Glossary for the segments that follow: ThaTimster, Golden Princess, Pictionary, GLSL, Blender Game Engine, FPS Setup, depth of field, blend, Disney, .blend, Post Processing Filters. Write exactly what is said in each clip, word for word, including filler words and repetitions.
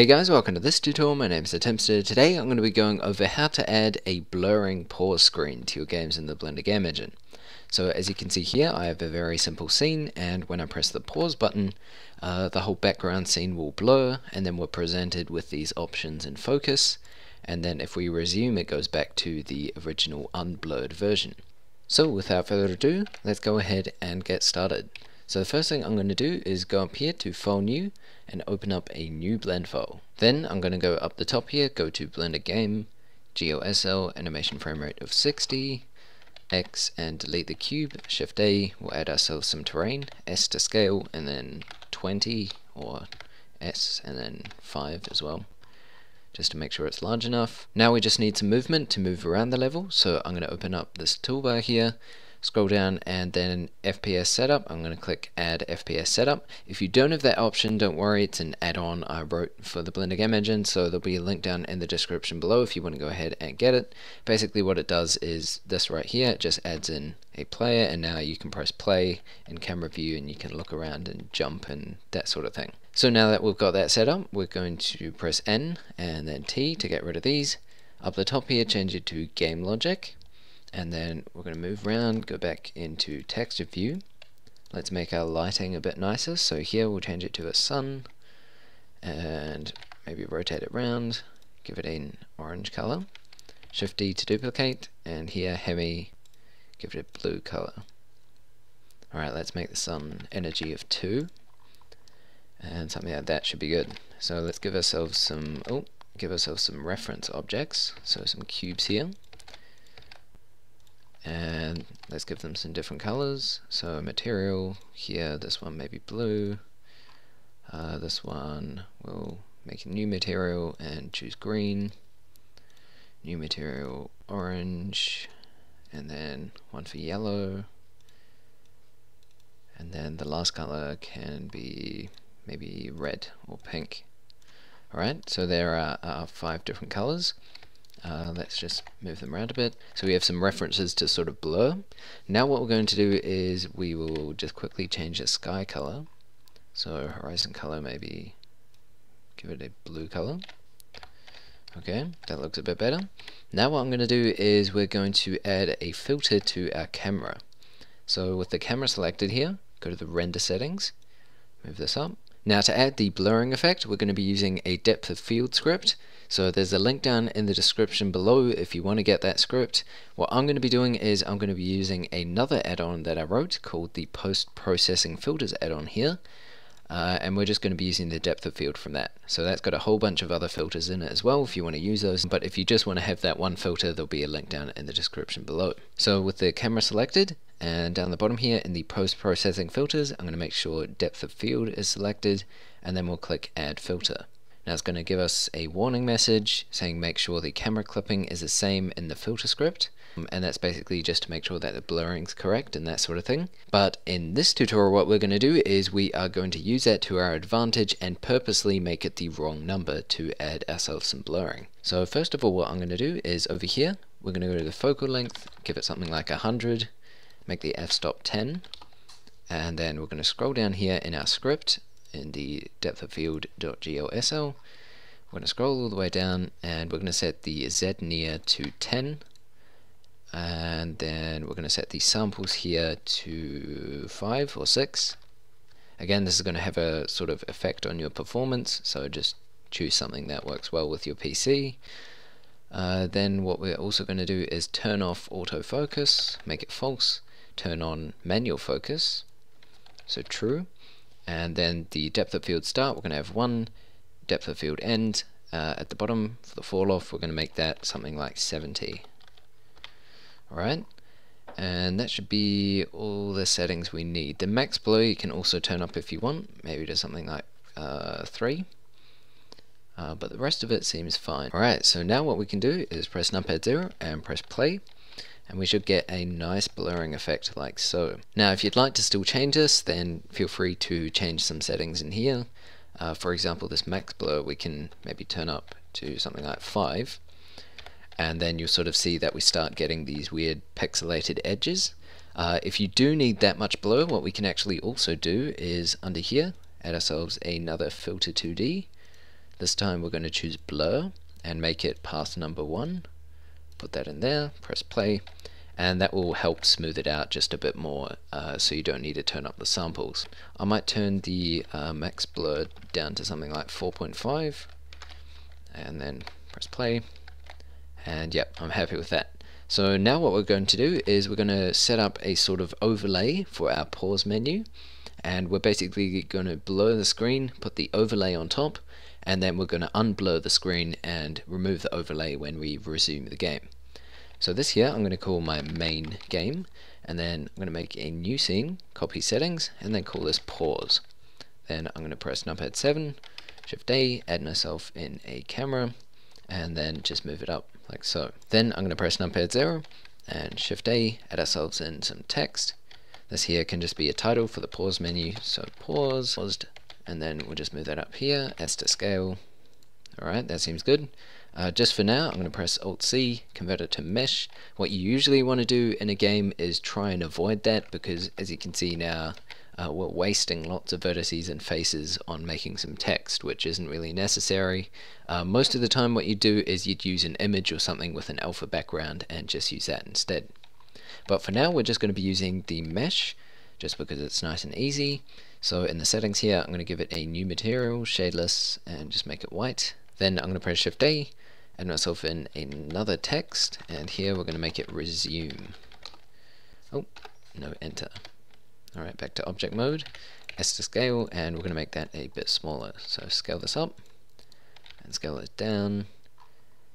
Hey guys, welcome to this tutorial. My name is ThaTimster. Today I'm going to be going over how to add a blurring pause screen to your games in the Blender Game Engine. So as you can see here, I have a very simple scene, and when I press the pause button, uh, the whole background scene will blur, and then we're presented with these options in focus, and then if we resume, it goes back to the original unblurred version. So without further ado, let's go ahead and get started. So the first thing I'm going to do is go up here to File New and open up a new blend file. Then I'm going to go up the top here, go to Blender Game, G L S L, animation frame rate of sixty, X, and delete the cube, Shift A, we'll add ourselves some terrain, S to scale, and then twenty, or S, and then five as well, just to make sure it's large enough. Now we just need some movement to move around the level, so I'm going to open up this toolbar here, scroll down, and then F P S Setup. I'm going to click Add F P S Setup. If you don't have that option, don't worry, it's an add-on I wrote for the Blender Game Engine, so there'll be a link down in the description below if you want to go ahead and get it. Basically what it does is this right here, it just adds in a player, and now you can press play and camera view, and you can look around and jump and that sort of thing. So now that we've got that set up, we're going to press N and then T to get rid of these. Up the top here, change it to Game Logic. And then we're going to move around, go back into texture view. Let's make our lighting a bit nicer. So here we'll change it to a sun and maybe rotate it around, give it an orange color. Shift D to duplicate, and here Hemi, give it a blue color. Alright, let's make the sun energy of two. And something like that should be good. So let's give ourselves some oh, give ourselves some reference objects, so some cubes here. And let's give them some different colors. So material here, this one may be blue, uh, this one will make a new material and choose green, new material orange, and then one for yellow, and then the last color can be maybe red or pink. Alright, so there are, are five different colors. Uh, let's just move them around a bit. So we have some references to sort of blur. Now what we're going to do is we will just quickly change the sky color. So horizon color, maybe give it a blue color. Okay, that looks a bit better. Now what I'm going to do is we're going to add a filter to our camera. So with the camera selected here, go to the render settings, move this up. Now to add the blurring effect, we're going to be using a depth of field script. So there's a link down in the description below if you want to get that script. What I'm going to be doing is I'm going to be using another add-on that I wrote called the Post Processing Filters add-on here. Uh, and we're just going to be using the depth of field from that. So that's got a whole bunch of other filters in it as well if you want to use those. But if you just want to have that one filter, there'll be a link down in the description below. So with the camera selected, and down the bottom here in the post-processing filters, I'm going to make sure depth of field is selected, and then we'll click add filter. Now it's going to give us a warning message saying make sure the camera clipping is the same in the filter script, and that's basically just to make sure that the blurring's correct and that sort of thing. But in this tutorial what we're going to do is we are going to use that to our advantage and purposely make it the wrong number to add ourselves some blurring. So first of all what I'm going to do is over here we're going to go to the focal length, give it something like one hundred, make the f-stop ten, and then we're going to scroll down here in our script in the depth of field.glsl. We're going to scroll all the way down and we're going to set the Z near to ten, and then we're going to set the samples here to five or six. Again, this is going to have a sort of effect on your performance, so just choose something that works well with your P C. Uh, then what we're also going to do is turn off autofocus, make it false, turn on manual focus, so true, and then the depth of field start, we're going to have one, depth of field end, uh, at the bottom for the fall off, we're going to make that something like seventy. Alright, and that should be all the settings we need. The max blur you can also turn up if you want, maybe to something like uh, three. Uh, but the rest of it seems fine. Alright, so now what we can do is press numpad zero and press play, and we should get a nice blurring effect like so. Now if you'd like to still change this, then feel free to change some settings in here. Uh, for example, this max blur we can maybe turn up to something like five, and then you'll sort of see that we start getting these weird pixelated edges. Uh, if you do need that much blur, what we can actually also do is under here add ourselves another filter two D. This time we're going to choose blur and make it path number one. Put that in there, press play, and that will help smooth it out just a bit more, uh, so you don't need to turn up the samples. I might turn the uh, max blur down to something like four point five and then press play, and yep, I'm happy with that. So now what we're going to do is we're going to set up a sort of overlay for our pause menu, and we're basically going to blur the screen, put the overlay on top, and then we're going to unblur the screen and remove the overlay when we resume the game. So this here I'm going to call my main game, and then I'm going to make a new scene, copy settings, and then call this pause. Then I'm going to press numpad seven, shift A, add myself in a camera, and then just move it up like so. Then I'm going to press numpad zero and shift A, add ourselves in some text. This here can just be a title for the pause menu, so pause, paused, and then we'll just move that up here, as to scale. Alright, that seems good. Uh, just for now, I'm going to press alt C, convert it to mesh. What you usually want to do in a game is try and avoid that, because as you can see now, Uh, we're wasting lots of vertices and faces on making some text, which isn't really necessary. Uh, most of the time what you do is you'd use an image or something with an alpha background and just use that instead. But for now we're just going to be using the mesh, just because it's nice and easy. So in the settings here I'm going to give it a new material, shadeless, and just make it white. Then I'm going to press shift A, add myself in another text, and here we're going to make it resume. Oh, no, enter. Alright, back to object mode, as to scale, and we're going to make that a bit smaller. So scale this up, and scale it down.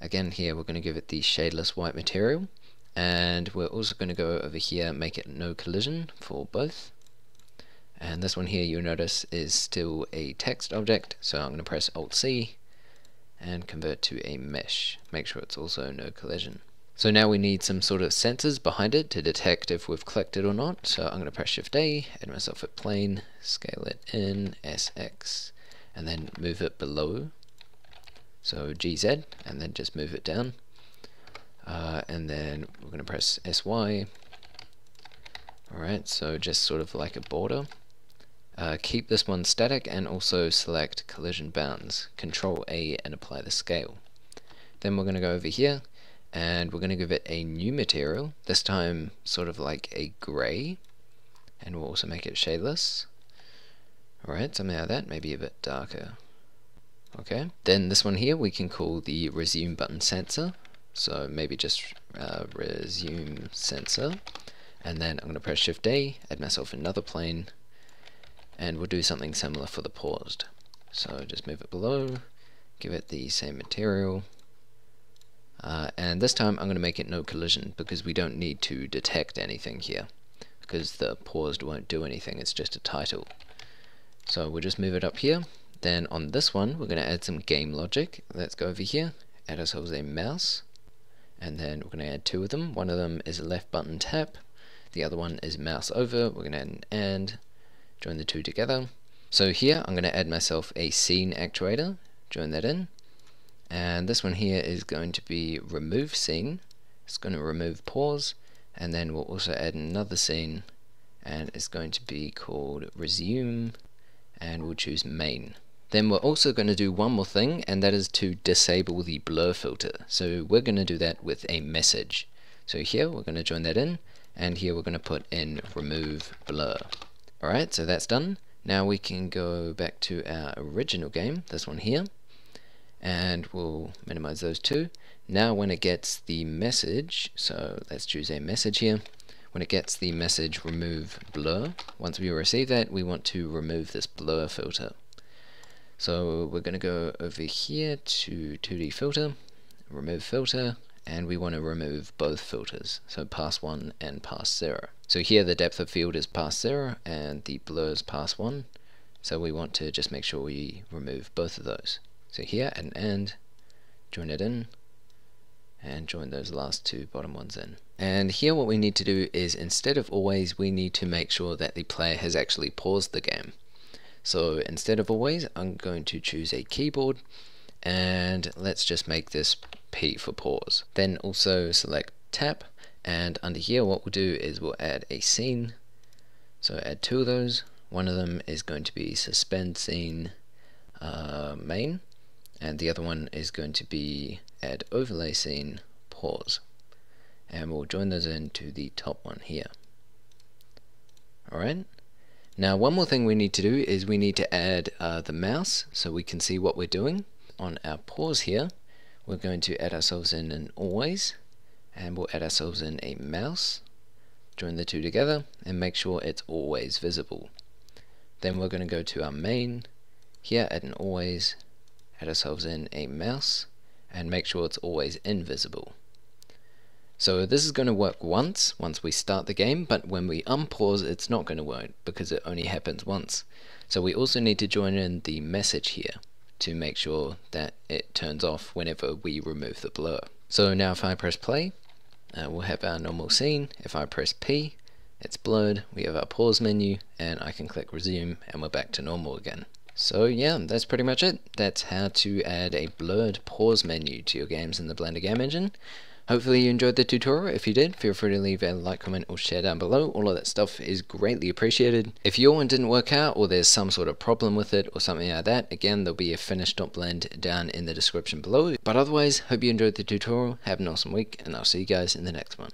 Again here we're going to give it the shadeless white material, and we're also going to go over here and make it no collision for both. And this one here you'll notice is still a text object, so I'm going to press alt C and convert to a mesh. Make sure it's also no collision. So now we need some sort of sensors behind it to detect if we've clicked it or not. So I'm going to press shift A, add myself a plane, scale it in, S X, and then move it below. So G Z, and then just move it down. Uh, and then we're going to press S Y. Alright, so just sort of like a border. Uh, keep this one static and also select collision bounds. Control A and apply the scale. Then we're going to go over here, and we're going to give it a new material, this time sort of like a grey, and we'll also make it shadeless. Alright, something like that, maybe a bit darker. Okay, then this one here we can call the resume button sensor, so maybe just uh, resume sensor, and then I'm going to press shift A, add myself another plane, and we'll do something similar for the paused. So just move it below, give it the same material, Uh, and this time I'm going to make it no collision, because we don't need to detect anything here, because the paused won't do anything, it's just a title. So we'll just move it up here. Then on this one we're going to add some game logic. Let's go over here, add ourselves a mouse, and then we're going to add two of them. One of them is left button tap, the other one is mouse over. We're going to add an and, join the two together. So here I'm going to add myself a scene actuator, join that in. And this one here is going to be remove scene. It's going to remove pause, and then we'll also add another scene, and it's going to be called resume, and we'll choose main. Then we're also going to do one more thing, and that is to disable the blur filter. So we're going to do that with a message. So here we're going to join that in, and here we're going to put in remove blur. Alright, so that's done. Now we can go back to our original game, this one here, and we'll minimize those two. Now when it gets the message, so let's choose a message here, when it gets the message remove blur, once we receive that we want to remove this blur filter. So we're going to go over here to two D filter, remove filter, and we want to remove both filters, so pass one and pass zero. So here the depth of field is pass zero and the blur is pass one, so we want to just make sure we remove both of those. So here, add an and, join it in, and join those last two bottom ones in. And here what we need to do is, instead of always, we need to make sure that the player has actually paused the game. So instead of always, I'm going to choose a keyboard, and let's just make this P for pause. Then also select tap, and under here what we'll do is we'll add a scene. So add two of those. One of them is going to be suspend scene uh, main. and the other one is going to be add overlay scene pause, and we'll join those into the top one here. Alright, now one more thing we need to do is we need to add uh, the mouse so we can see what we're doing. On our pause here, we're going to add ourselves in an always, and we'll add ourselves in a mouse, join the two together and make sure it's always visible. Then we're going to go to our main, here add an always, add ourselves in a mouse and make sure it's always invisible. So this is going to work once, once we start the game, but when we unpause it's not going to work because it only happens once. So we also need to join in the message here to make sure that it turns off whenever we remove the blur. So now if I press play, uh, we'll have our normal scene. If I press P, it's blurred, we have our pause menu, and I can click resume and we're back to normal again. So yeah, that's pretty much it. That's how to add a blurred pause menu to your games in the Blender Game Engine. Hopefully you enjoyed the tutorial. If you did, feel free to leave a like, comment, or share down below. All of that stuff is greatly appreciated. If your one didn't work out, or there's some sort of problem with it, or something like that, again, there'll be a finished.blend down in the description below. But otherwise, hope you enjoyed the tutorial. Have an awesome week, and I'll see you guys in the next one.